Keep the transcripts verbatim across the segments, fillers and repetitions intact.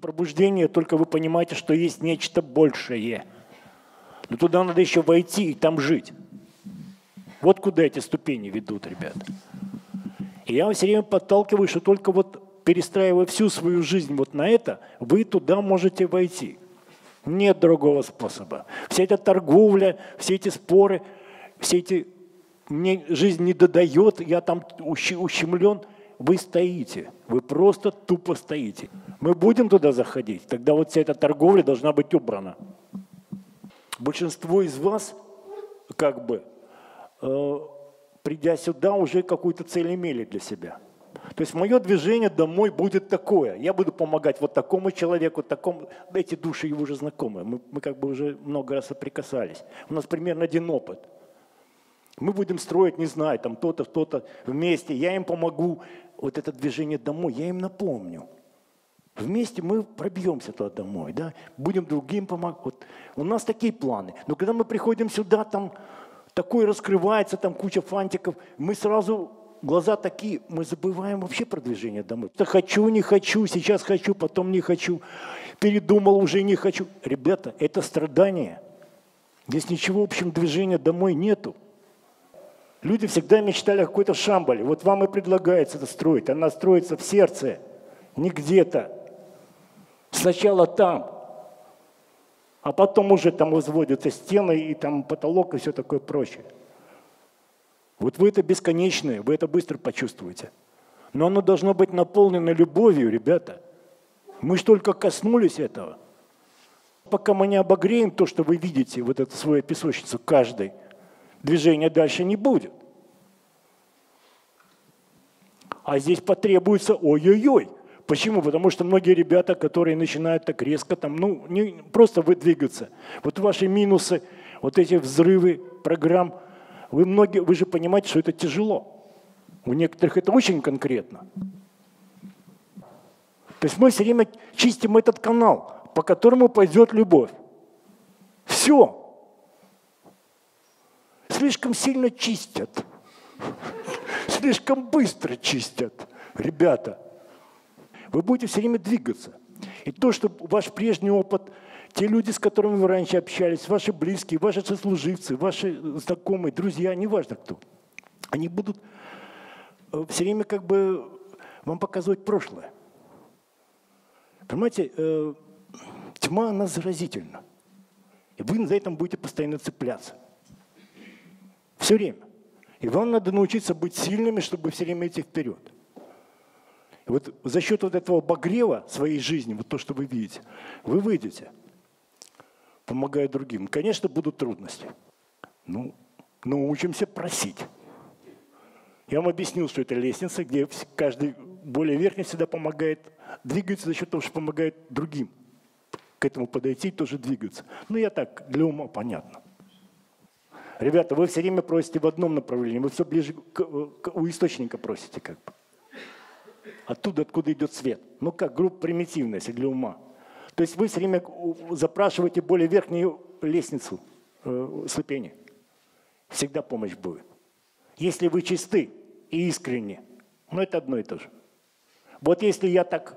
Пробуждение, только вы понимаете, что есть нечто большее. Но туда надо еще войти и там жить. Вот куда эти ступени ведут, ребят. И я вас все время подталкиваю, что только вот перестраивая всю свою жизнь вот на это, вы туда можете войти. Нет другого способа. Вся эта торговля, все эти споры, все эти... Мне жизнь не додает, я там ущемлен. Вы стоите, вы просто тупо стоите. Мы будем туда заходить, тогда вот вся эта торговля должна быть убрана. Большинство из вас, как бы, э, придя сюда, уже какую-то цель имели для себя. То есть мое движение домой будет такое. Я буду помогать вот такому человеку, такому. Эти души его уже знакомы. Мы, мы как бы уже много раз соприкасались. У нас примерно один опыт. Мы будем строить, не знаю, там то-то, то-то вместе. Я им помогу. Вот это движение домой, я им напомню. Вместе мы пробьемся туда домой, да? Будем другим помогать. Вот. У нас такие планы. Но когда мы приходим сюда, там такой раскрывается, там куча фантиков, мы сразу глаза такие, мы забываем вообще про движение домой. Хочу, не хочу, сейчас хочу, потом не хочу, передумал, уже не хочу. Ребята, это страдание. Здесь ничего, в общем, движения домой нету. Люди всегда мечтали о какой-то Шамбале. Вот вам и предлагается это строить. Она строится в сердце, не где-то. Сначала там, а потом уже там возводятся стены и там потолок и все такое прочее. Вот вы это бесконечное, вы это быстро почувствуете. Но оно должно быть наполнено любовью, ребята. Мы же только коснулись этого. Пока мы не обогреем то, что вы видите, вот эту свою песочницу каждый, движения дальше не будет. А здесь потребуется ой-ой-ой. Почему? Потому что многие ребята, которые начинают так резко, там, ну, не, просто выдвигаться. Вот ваши минусы, вот эти взрывы программ, вы, многие, вы же понимаете, что это тяжело. У некоторых это очень конкретно. То есть мы все время чистим этот канал, по которому пойдет любовь. Все. Слишком сильно чистят, слишком быстро чистят. Ребята, вы будете все время двигаться. И то, что ваш прежний опыт, те люди, с которыми вы раньше общались, ваши близкие, ваши сослуживцы, ваши знакомые, друзья, неважно кто, они будут все время как бы вам показывать прошлое. Понимаете, тьма, она заразительна. И вы за этим будете постоянно цепляться. Все время. И вам надо научиться быть сильными, чтобы все время идти вперед. И вот за счет вот этого обогрева своей жизни, вот то, что вы видите, вы выйдете, помогая другим. Конечно, будут трудности. Ну, научимся просить. Я вам объяснил, что это лестница, где каждый более верхний всегда помогает, двигается за счет того, что помогает другим. К этому подойти и тоже двигаться. Ну, я так, для ума понятно. Ребята, вы все время просите в одном направлении, вы все ближе к, к, у источника просите как бы. Оттуда, откуда идет свет. Ну как, группа примитивная, если для ума. То есть вы все время запрашиваете более верхнюю лестницу, э, ступени. Всегда помощь будет. Если вы чисты и искренни, ну это одно и то же. Вот если я так,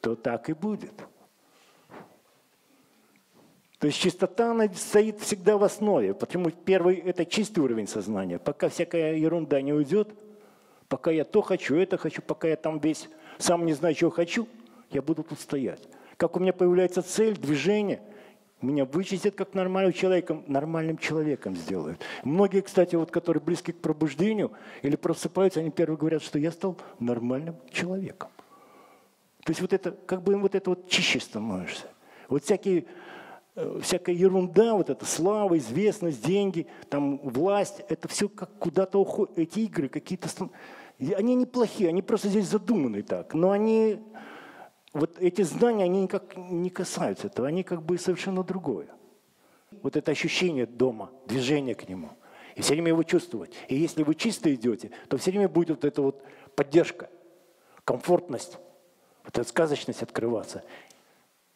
то так и будет. То есть чистота, она стоит всегда в основе, потому что первый – это чистый уровень сознания. Пока всякая ерунда не уйдет, пока я то хочу, это хочу, пока я там весь сам не знаю, чего хочу, я буду тут стоять. Как у меня появляется цель, движение, меня вычистят как нормальным человеком, нормальным человеком сделают. Многие, кстати, вот, которые близки к пробуждению или просыпаются, они первые говорят, что я стал нормальным человеком. То есть вот это, как бы им вот это вот чище становишься. Вот всякие... Всякая ерунда, вот эта слава, известность, деньги, там, власть, это все как куда-то уходит. Эти игры какие-то, они неплохие, они просто здесь задуманы так. Но они, вот эти знания, они никак не касаются этого, они как бы совершенно другое. Вот это ощущение дома, движение к нему. И все время его чувствовать. И если вы чисто идете, то все время будет вот эта вот поддержка, комфортность, вот эта сказочность открываться.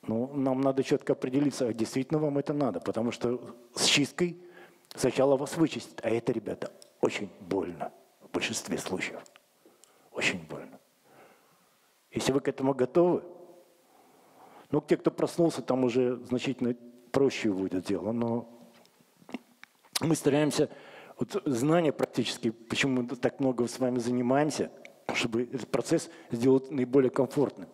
Ну, нам надо четко определиться, действительно вам это надо, потому что с чисткой Сначала вас вычистят, а это, ребята, очень больно в большинстве случаев. Очень больно. Если вы к этому готовы, ну, те, кто проснулся, там уже значительно проще будет дело, но мы стараемся, вот знания практически, почему мы так много с вами занимаемся, чтобы этот процесс сделать наиболее комфортным.